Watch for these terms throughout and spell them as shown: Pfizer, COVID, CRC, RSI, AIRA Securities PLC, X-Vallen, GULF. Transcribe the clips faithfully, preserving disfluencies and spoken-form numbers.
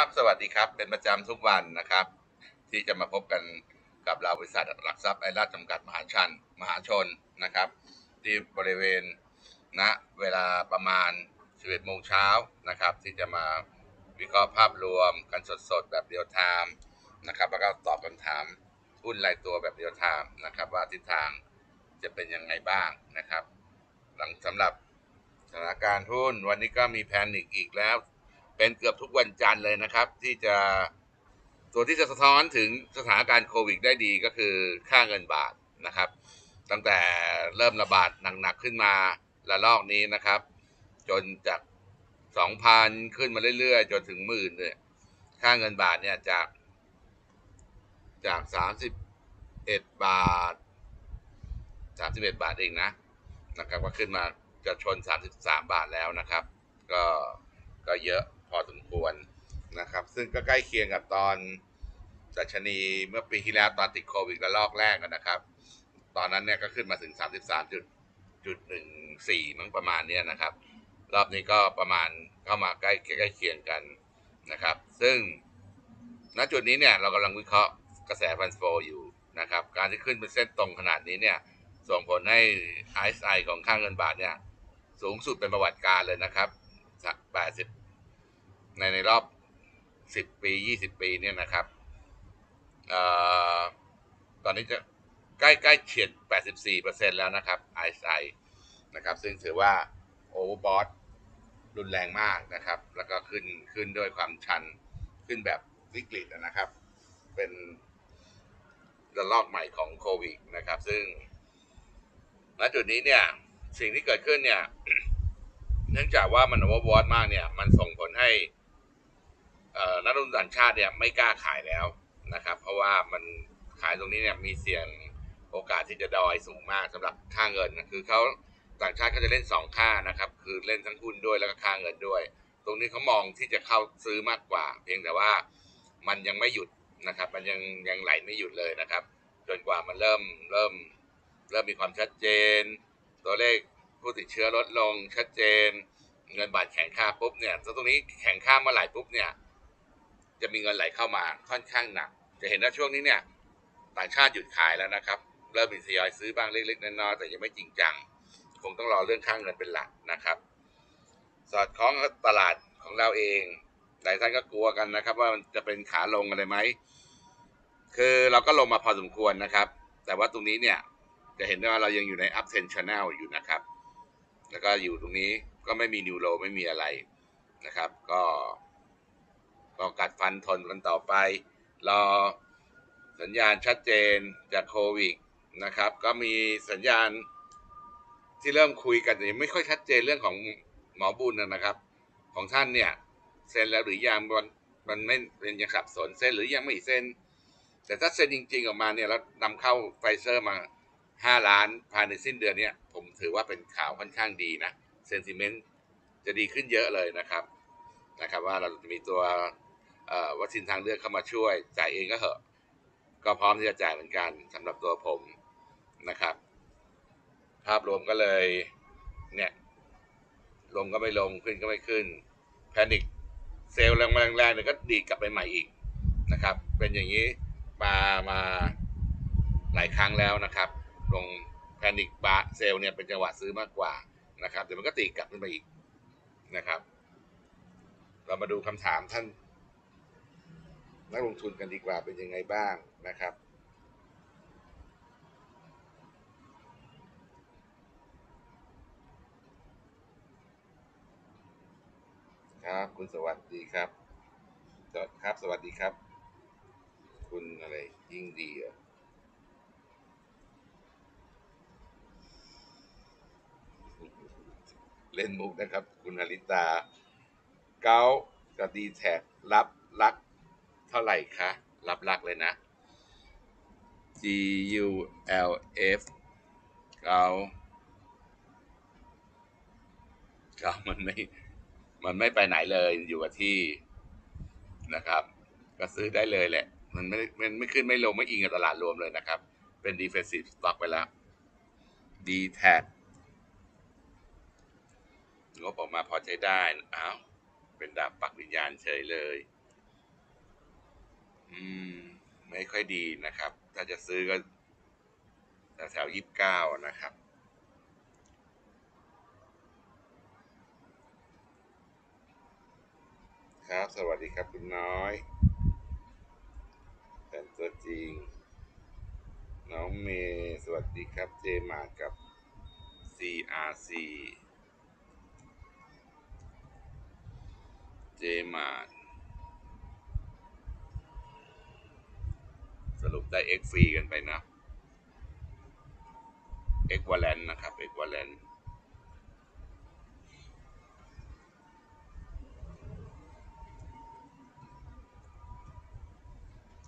ครับสวัสดีครับเป็นประจำทุกวันนะครับที่จะมาพบกันกับเราบริษัทหลักทรัพย์ไอราชจำกัดมหาชนมหาชนนะครับที่บริเวณณเวลาประมาณสิบเอ็ดโมงเช้านะครับที่จะมาวิเคราะห์ภาพรวมกันสดๆแบบเรียลไทม์นะครับแล้วก็ตอบคำถามหุ้นรายตัวแบบเรียลไทม์นะครับว่าทิศทางจะเป็นยังไงบ้างนะครับหลังสำหรับสถานการณ์หุ้นวันนี้ก็มีแพนิคอีกแล้วเป็นเกือบทุกวันจันทร์เลยนะครับที่จะตัวที่จะสะท้อนถึงสถานการณ์โควิดได้ดีก็คือค่าเงินบาทนะครับตั้งแต่เริ่มระบาดหนักๆขึ้นมาระลอกนี้นะครับจนจาก สองพัน ขึ้นมาเรื่อยๆจนถึงหมื่นเนี่ยค่าเงินบาทเนี่ยจากจากสามสิบเอ็ดบาทสามสิบเอ็ดบาทเองนะนะครับก็ขึ้นมาจะชนสามสิบสามบาทแล้วนะครับก็ก็เยอะพอสมควรนะครับซึ่งก็ใกล้เคียงกับตอนดัชนีเมื่อปีที่แล้วตอนติดโควิดระลอกแรกนะครับตอนนั้นเนี่ยก็ขึ้นมาถึง สามสิบสามจุดหนึ่งสี่ มั้งประมาณนี้นะครับรอบนี้ก็ประมาณเข้ามาใกล้ใกล้เคียงกันนะครับซึ่งณจุดนี้เนี่ยเรากำลังวิเคราะห์กระแสฟันโฟอยู่นะครับการที่ขึ้นเป็นเส้นตรงขนาดนี้เนี่ยส่งผลให้ อาร์ เอส ไอ ของค่าเงินบาทเนี่ยสูงสุดเป็นประวัติการเลยนะครับแปดสิบในในรอบสิบปียี่สิบปีเนี่ยนะครับเอ่อตอนนี้จะใกล้ๆเฉียด แปดสิบสี่เปอร์เซ็นต์ แล้วนะครับ อาร์ เอส ไอ นะครับซึ่งถือว่าโอเวอร์บอทรุนแรงมากนะครับแล้วก็ขึ้นขึ้นด้วยความชันขึ้นแบบวิกฤตนะครับเป็นระลอกใหม่ของโควิดนะครับซึ่งณจุดนี้เนี่ยสิ่งที่เกิดขึ้นเนี่ยเนื่องจากว่ามันโอเวอร์บอทมากเนี่ยมันส่งผลให้นักลงทุนต่างชาติเนี่ยไม่กล้าขายแล้วนะครับเพราะว่ามันขายตรงนี้เนี่ยมีเสี่ยงโอกาสที่จะดอยสูงมากสำหรับค่าเงินคือเขาต่างชาติเขาจะเล่นสองค่านะครับคือเล่นทั้งหุ้นด้วยแล้วก็ค่าเงินด้วยตรงนี้เขามองที่จะเข้าซื้อมากกว่าเพียงแต่ว่ามันยังไม่หยุดนะครับมันยังยังไหลไม่หยุดเลยนะครับจนกว่ามันเริ่มเริ่มเริ่มมีความชัดเจนตัวเลขผู้ติดเชื้อลดลงชัดเจนเงินบาทแข็งค่าปุ๊บเนี่ยตรงนี้แข็งค่าเมื่อไหร่ปุ๊บเนี่ยจะมีเงินไหลเข้ามาค่อนข้างหนักจะเห็นว่าช่วงนี้เนี่ยต่างชาติหยุดขายแล้วนะครับเริ่มมีทยอยซื้อบ้างเล็กๆน้อยๆแต่ยังไม่จริงจังคงต้องรอเรื่องค่าเงินเป็นหลักนะครับสอดคล้องกับตลาดของเราเองหลายท่านก็กลัวกันนะครับว่ามันจะเป็นขาลงอะไรไหมคือเราก็ลงมาพอสมควรนะครับแต่ว่าตรงนี้เนี่ยจะเห็นได้ว่าเรายังอยู่ใน up trend channel อยู่นะครับแล้วก็อยู่ตรงนี้ก็ไม่มี new low ไม่มีอะไรนะครับก็ก็กัดฟันทนกันต่อไปรอสัญญาณชัดเจนจากโควิดนะครับก็มีสัญญาณที่เริ่มคุยกันแต่ยังไม่ค่อยชัดเจนเรื่องของหมอบุญนะครับของท่านเนี่ยเซ็นแล้วหรือยังมันไม่เป็นยังสับสนเซ็นหรือยังไม่เซ็นแต่ถ้าเซ็นจริงๆออกมาเนี่ยแล้วนำเข้าไฟเซอร์มาห้าล้านภายในสิ้นเดือนเนี่ยผมถือว่าเป็นข่าวค่อนข้างดีนะเซนติเมนต์จะดีขึ้นเยอะเลยนะครับนะครับว่าเราจะมีตัววัคซีนทางเลือกเข้ามาช่วยจ่ายเองก็เหอะก็พร้อมที่จะจ่ายเหมือนกันสำหรับตัวผมนะครับภาพรวมก็เลยเนี่ยลงก็ไม่ลงขึ้นก็ไม่ขึ้นแพนิคเซลล์แรงๆเนี่ยก็ดีกลับไปใหม่อีกนะครับเป็นอย่างนี้มามาหลายครั้งแล้วนะครับลงแพนิคบาเซลเนี่ยเป็นจังหวะซื้อมากกว่านะครับแต่มันก็ตีกลับขึ้นไปอีกนะครับเรามาดูคำถามท่านนักลงทุนกันดีกว่าเป็นยังไงบ้างนะครับครับคุณสวัสดีครับจอดครับสวัสดีครับคุณอะไรยิ่งดีอ่ะเล่นมุกนะครับคุณฮาริตาเก้ากับดีแท็กรับรักเท่าไหร่คะรับรักเลยนะ G U L F เก้าเก้ามันไม่มันไม่ไปไหนเลยอยู่กับที่นะครับก็ซื้อได้เลยแหละมันไม่มันไม่ขึ้นไม่ลงไม่อิงกับตลาดรวมเลยนะครับเป็น defensive stock ไปแล้ว D แท็กงบออกมาพอใช้ได้อ้าวเป็นดาบปักวิญญาณเฉยเลย อืม ไม่ค่อยดีนะครับ ถ้าจะซื้อก็แถวๆยี่สิบเก้านะครับ ครับ สวัสดีครับคุณน้อยแฟนตัวจริง น้องเมย์สวัสดีครับเจมาร์กับ ซี อาร์ ซี เจมาร์สรุปได้ X ฟรีกันไปนะ X วอลเลนนะครับ X วอลเลน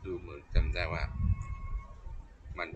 ดูเหมือนจำได้ว่ามัน